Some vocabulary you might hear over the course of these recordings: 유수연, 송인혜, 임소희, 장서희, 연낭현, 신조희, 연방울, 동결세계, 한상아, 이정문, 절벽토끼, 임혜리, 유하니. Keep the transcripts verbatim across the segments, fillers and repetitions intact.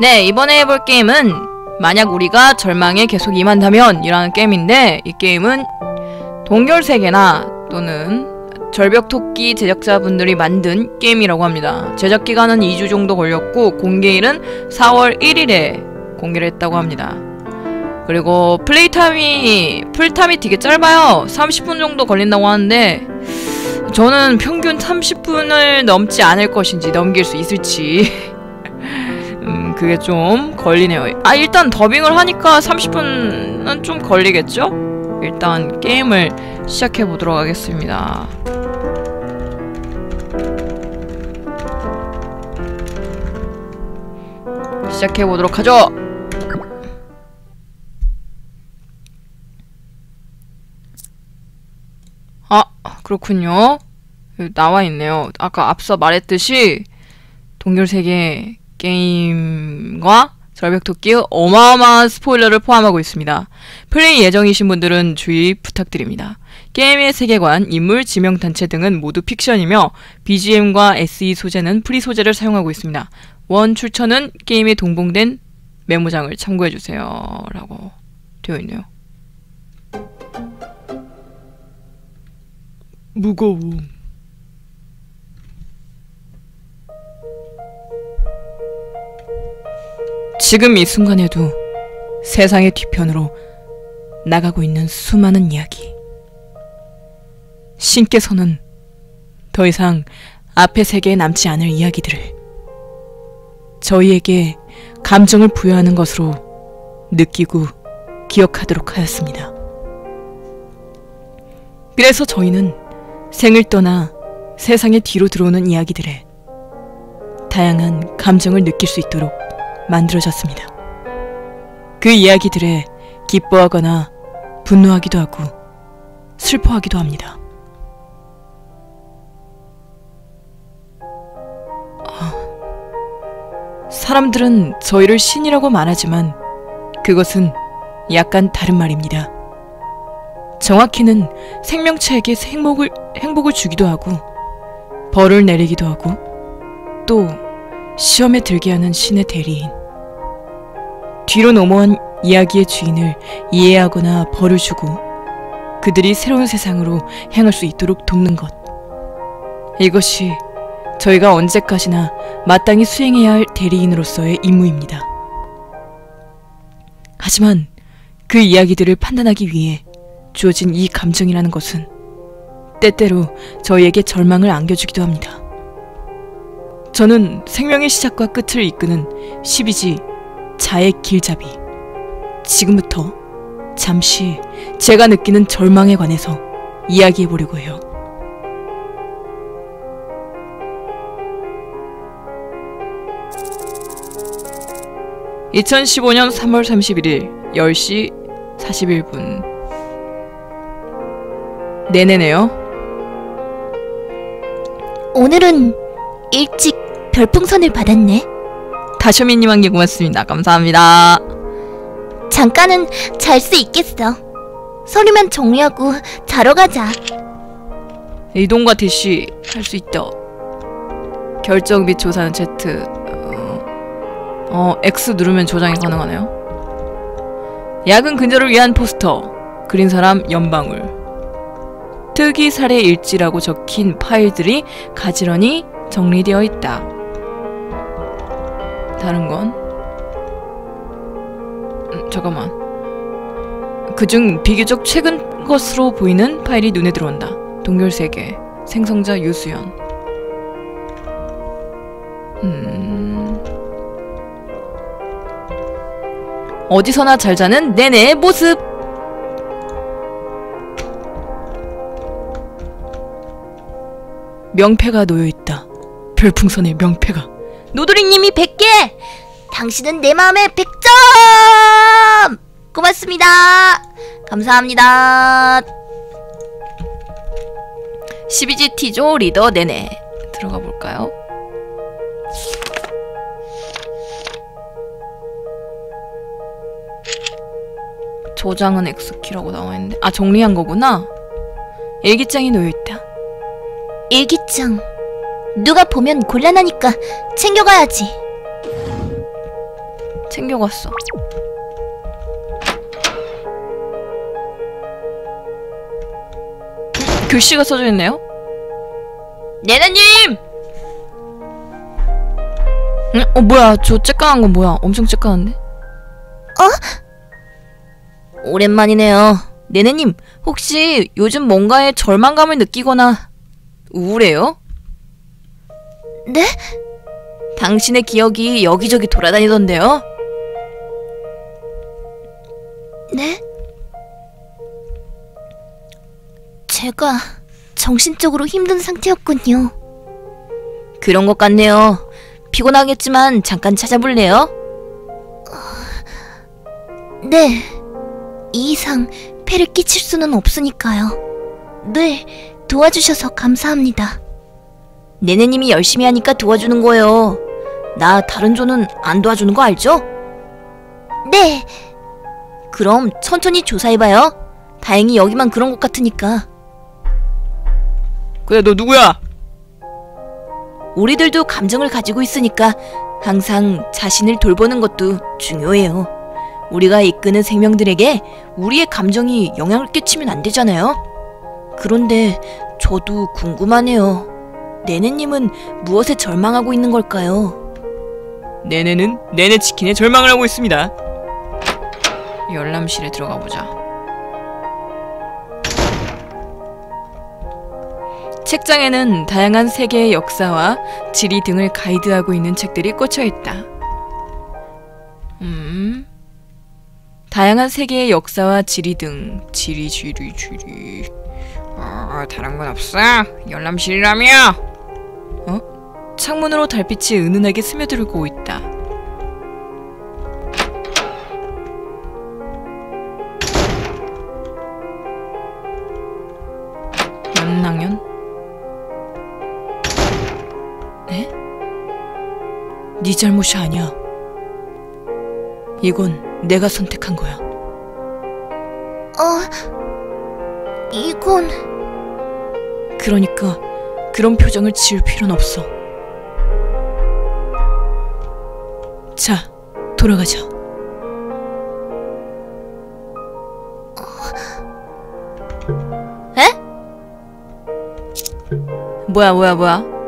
네, 이번에 해볼 게임은 만약 우리가 절망에 계속 임한다면 이라는 게임인데, 이 게임은 동결세계나 또는 절벽토끼 제작자분들이 만든 게임이라고 합니다. 제작기간은 이 주 정도 걸렸고 공개일은 사월 일일에 공개를 했다고 합니다. 그리고 플레이타임이 풀타임이 되게 짧아요. 삼십 분 정도 걸린다고 하는데 저는 평균 삼십 분을 넘지 않을 것인지 넘길 수 있을지 음, 그게 좀 걸리네요. 아, 일단 더빙을 하니까 삼십 분은 좀 걸리겠죠? 일단 게임을 시작해 보도록 하겠습니다. 시작해 보도록 하죠. 아, 그렇군요. 여기 나와 있네요. 아까 앞서 말했듯이 동결세계 게임과 절벽토끼의 어마어마한 스포일러를 포함하고 있습니다. 플레이 예정이신 분들은 주의 부탁드립니다. 게임의 세계관, 인물, 지명단체 등은 모두 픽션이며 비지엠과 에스이 소재는 프리 소재를 사용하고 있습니다. 원 출처는 게임에 동봉된 메모장을 참고해주세요 라고 되어있네요. 무거움. 지금 이 순간에도 세상의 뒤편으로 나가고 있는 수많은 이야기. 신께서는 더 이상 앞의 세계에 남지 않을 이야기들을 저희에게 감정을 부여하는 것으로 느끼고 기억하도록 하였습니다. 그래서 저희는 생을 떠나 세상의 뒤로 들어오는 이야기들에 다양한 감정을 느낄 수 있도록 만들어졌습니다. 그 이야기들에 기뻐하거나 분노하기도 하고 슬퍼하기도 합니다. 사람들은 저희를 신이라고 말하지만 그것은 약간 다른 말입니다. 정확히는 생명체에게 행복을, 행복을 주기도 하고 벌을 내리기도 하고 또 시험에 들게 하는 신의 대리인. 뒤로 넘어온 이야기의 주인을 이해하거나 벌을 주고 그들이 새로운 세상으로 향할 수 있도록 돕는 것. 이것이 저희가 언제까지나 마땅히 수행해야 할 대리인으로서의 임무입니다. 하지만 그 이야기들을 판단하기 위해 주어진 이 감정이라는 것은 때때로 저희에게 절망을 안겨주기도 합니다. 저는 생명의 시작과 끝을 이끄는 십이지 자의 길잡이. 지금부터 잠시 제가 느끼는 절망에 관해서 이야기해보려고 해요. 이천십오년 삼월 삼십일일 열 시 사십일 분. 네네네요. 오늘은 일찍 별풍선을 받았네. 다쇼미님 한 개 고맙습니다. 감사합니다. 잠깐은 잘 수 있겠어. 서류만 정리하고 자러 가자. 이동과 대시 할 수 있다. 결정 및 조사는 Z. 어, 어, X 누르면 조장이 가능하네요. 야근 근절을 위한 포스터. 그린 사람 연방울. 특이 사례 일지라고 적힌 파일들이 가지런히 정리되어 있다. 다른 건? 음, 잠깐만. 그중 비교적 최근 것으로 보이는 파일이 눈에 들어온다. 동결세계. 생성자 유수연. 음... 어디서나 잘 자는 내내의 모습! 명패가 놓여있다. 별풍선의 명패가. 노도리님이 백 개! 당신은 내 마음에 백 점! 고맙습니다! 감사합니다! 십이지 티조 리더 내내 들어가 볼까요? 저장은 X키라고 나와있는데, 아, 정리한 거구나? 일기장이 놓여있다. 일기장. 누가 보면 곤란하니까 챙겨가야지. 챙겨갔어. 글씨가 써져 있네요? 예나님! 응? 어 뭐야, 저 쬐깐한 건 뭐야? 엄청 쬐깐한데? 어? 오랜만이네요. 네네님, 혹시 요즘 뭔가에 절망감을 느끼거나 우울해요? 네? 당신의 기억이 여기저기 돌아다니던데요? 네? 제가 정신적으로 힘든 상태였군요. 그런 것 같네요. 피곤하겠지만 잠깐 찾아볼래요? 어... 네. 이 이상 폐를 끼칠 수는 없으니까요. 네, 도와주셔서 감사합니다. 네네님이 열심히 하니까 도와주는 거예요. 나 다른 조는 안 도와주는 거 알죠? 네. 그럼 천천히 조사해봐요. 다행히 여기만 그런 것 같으니까. 그래, 너 누구야? 우리들도 감정을 가지고 있으니까 항상 자신을 돌보는 것도 중요해요. 우리가 이끄는 생명들에게 우리의 감정이 영향을 끼치면 안 되잖아요. 그런데 저도 궁금하네요. 네네님은 무엇에 절망하고 있는 걸까요? 네네는 네네치킨에 절망을 하고 있습니다. 열람실에 들어가보자. 책장에는 다양한 세계의 역사와 지리 등을 가이드하고 있는 책들이 꽂혀있다. 음... 다양한 세계의 역사와 지리 등... 지리 지리 지리... 어... 다른 건 없어? 열람실이라며? 어? 창문으로 달빛이 은은하게 스며들고 있다. 연낭현? 네 잘못이 아니야. 이건 내가 선택한 거야. 어... 이건... 그러니까 그런 표정을 지을 필요는 없어. 자, 돌아가자. 어... 에? 뭐야 뭐야 뭐야?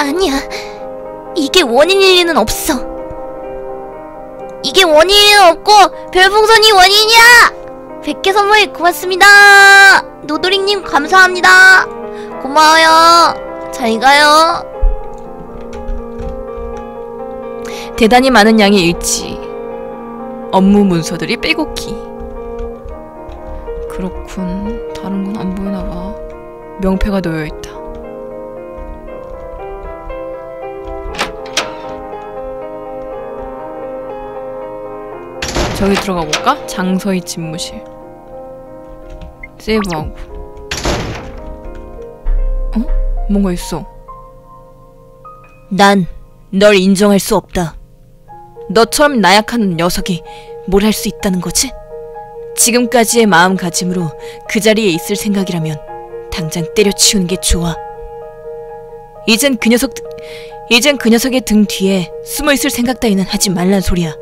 아니야, 이게 원인일 리는 없어. 이게 원인일 리는 없고 별풍선이 원인이야. 백 개 선물 고맙습니다. 노도링님 감사합니다. 고마워요. 잘 가요. 대단히 많은 양의 일지, 업무 문서들이 빼곡히. 그렇군. 다른 건 안 보이나봐. 명패가 놓여있다. 저기 들어가 볼까? 장서희 집무실. 세이브하고. 어? 뭔가 있어. 난 널 인정할 수 없다. 너처럼 나약한 녀석이 뭘 할 수 있다는 거지? 지금까지의 마음가짐으로 그 자리에 있을 생각이라면 당장 때려치우는 게 좋아. 이젠 그 녀석... 이젠 그 녀석의 등 뒤에 숨어있을 생각 따위는 하지 말란 소리야.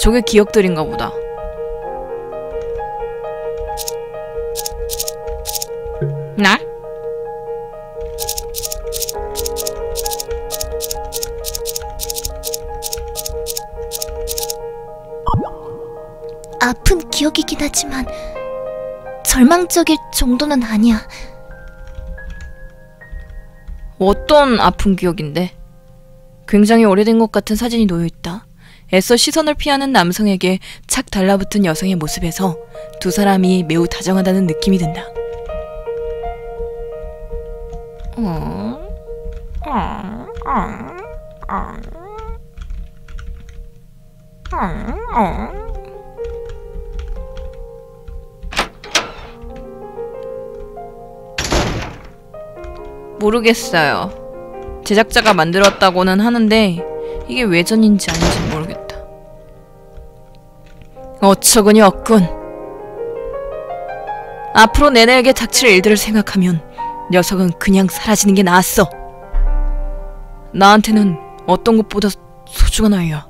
저게 기억들인가 보다. 나? 아픈 기억이긴 하지만 절망적일 정도는 아니야. 어떤 아픈 기억인데? 굉장히 오래된 것 같은 사진이 놓여있다. 애써 시선을 피하는 남성에게 착 달라붙은 여성의 모습에서 두 사람이 매우 다정하다는 느낌이 든다. 어... 어... 어... 어... 어... 모르겠어요. 제작자가 만들었다고는 하는데 이게 외전인지 아닌지 모르겠어요. 어처구니 없군. 앞으로 내내에게 닥칠 일들을 생각하면 녀석은 그냥 사라지는 게 나았어. 나한테는 어떤 것보다 소중한 아이야.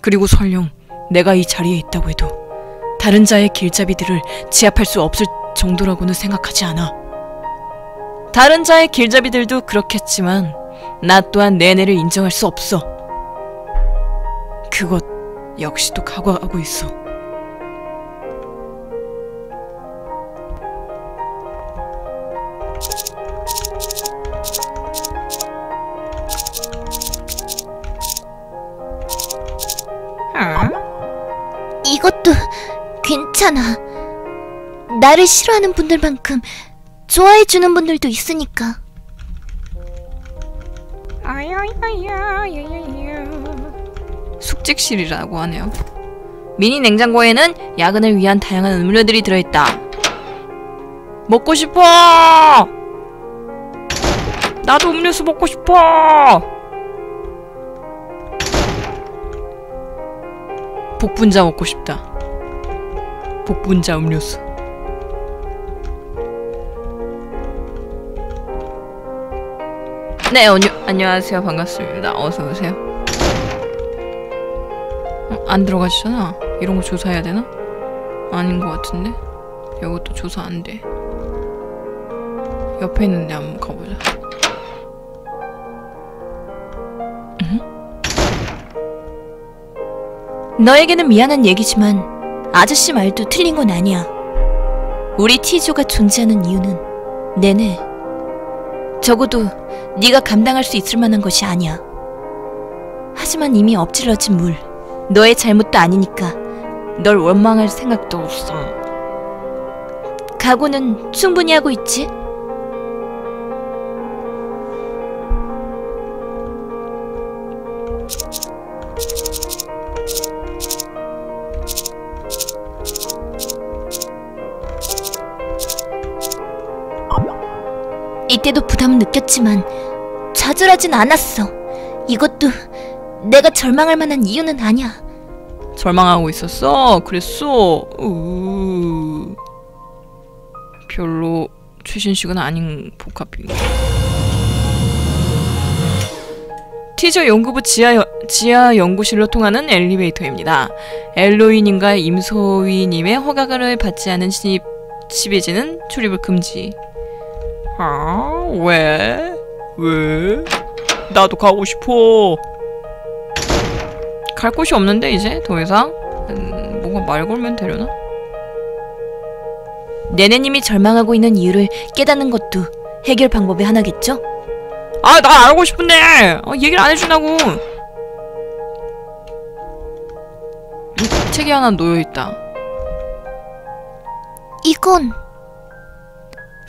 그리고 설령 내가 이 자리에 있다고 해도 다른 자의 길잡이들을 제압할 수 없을 정도라고는 생각하지 않아. 다른 자의 길잡이들도 그렇겠지만 나 또한 내내를 인정할 수 없어. 그것 역시도 각오하고 있어. 음? 이것도 괜찮아. 나를 싫어하는 분들만큼 좋아해주는 분들도 있으니까. 숙직실이라고 하네요. 미니 냉장고에는 야근을 위한 다양한 음료들이 들어있다. 먹고 싶어! 나도 음료수 먹고 싶어! 복분자 먹고 싶다. 복분자 음료수. 네, 언유, 안녕하세요. 반갑습니다. 어서오세요. 어, 안 들어가시잖아. 이런 거 조사해야 되나? 아닌 것 같은데? 이것도 조사 안 돼. 옆에 있는데 한번 가보자. 응? 너에게는 미안한 얘기지만 아저씨 말도 틀린 건 아니야. 우리 티조가 존재하는 이유는 내내 적어도 네가 감당할 수 있을 만한 것이 아니야. 하지만 이미 엎질러진 물, 너의 잘못도 아니니까 널 원망할 생각도 없어. 각오는 충분히 하고 있지? 이때도 부담은 느꼈지만 좌절하진 않았어. 이것도 내가 절망할 만한 이유는 아니야. 절망하고 있었어? 그랬어? 으... 별로 최신식은 아닌 복합인가? 티저 연구부 지하, 지하 연구실로 통하는 엘리베이터입니다. 엘로이님과 임소희님의 허가를 받지 않은 신입 시비지는 출입을 금지. 아, 왜? 왜? 나도 가고 싶어. 갈 곳이 없는데 이제 더 이상? 음, 뭔가 말 걸면 되려나? 네네님이 절망하고 있는 이유를 깨닫는 것도 해결 방법의 하나겠죠? 아, 나 알고 싶은데! 아, 얘기를 안 해준다고! 책이 하나 놓여있다. 이건...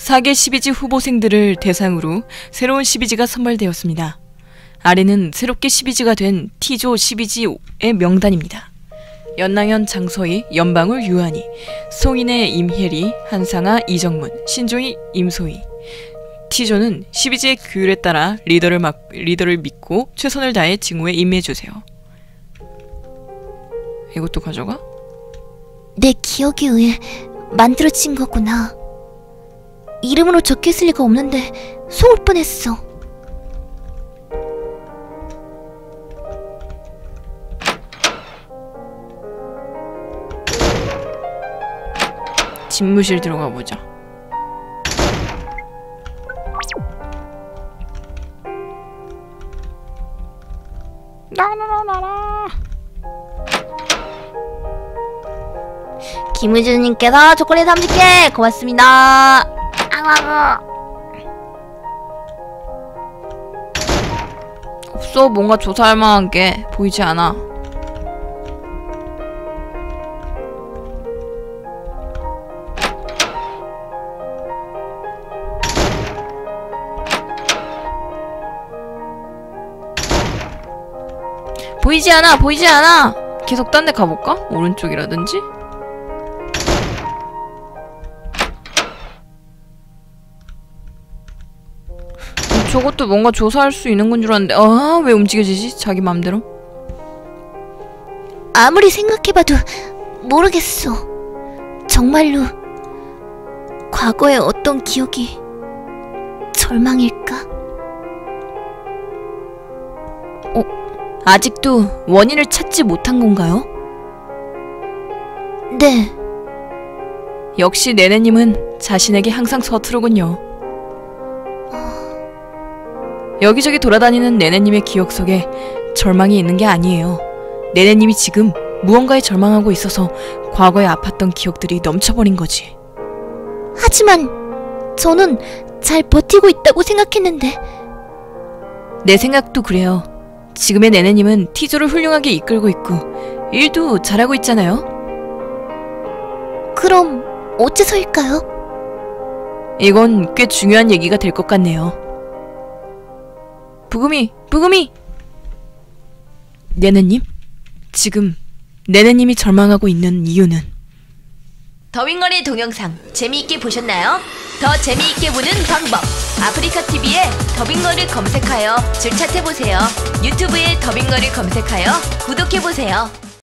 사 개 시비지 후보생들을 대상으로 새로운 시비지가 선발되었습니다. 아래는 새롭게 시비지가 된 T조 시비지의 명단입니다. 연낭현, 장서희, 연방울, 유하니, 송인혜, 임혜리, 한상아, 이정문, 신조희, 임소희. T조는 시비지의 규율에 따라 리더를, 막, 리더를 믿고 최선을 다해 직무에 임해주세요. 이것도 가져가? 내 기억에 의해 만들어진 거구나. 이름으로 적혀있을 리가 없는데 속을 뻔했어. 집무실 들어가보자. 나나나나나 김우주님께서 초콜릿 삼십 개 고맙습니다. 없어. 뭔가 조사할 만한 게 보이지 않아. 보이지 않아. 보이지 않아. 계속 딴 데 가볼까? 오른쪽이라든지? 저것도 뭔가 조사할 수 있는 건 줄 알았는데 아, 왜 움직여지지? 자기 맘대로? 아무리 생각해봐도 모르겠어. 정말로 과거의 어떤 기억이 절망일까? 어, 아직도 원인을 찾지 못한 건가요? 네. 역시 네네님은 자신에게 항상 서투르군요. 여기저기 돌아다니는 네네님의 기억 속에 절망이 있는 게 아니에요. 네네님이 지금 무언가에 절망하고 있어서 과거에 아팠던 기억들이 넘쳐버린 거지. 하지만 저는 잘 버티고 있다고 생각했는데. 내 생각도 그래요. 지금의 네네님은 티조를 훌륭하게 이끌고 있고 일도 잘하고 있잖아요. 그럼 어째서일까요? 이건 꽤 중요한 얘기가 될 것 같네요. 부금이! 부금이! 네네님? 지금 네네님이 절망하고 있는 이유는? 더빙걸의 동영상 재미있게 보셨나요? 더 재미있게 보는 방법! 아프리카티비에 더빙걸을 검색하여 즐찾해보세요. 유튜브에 더빙걸을 검색하여 구독해보세요.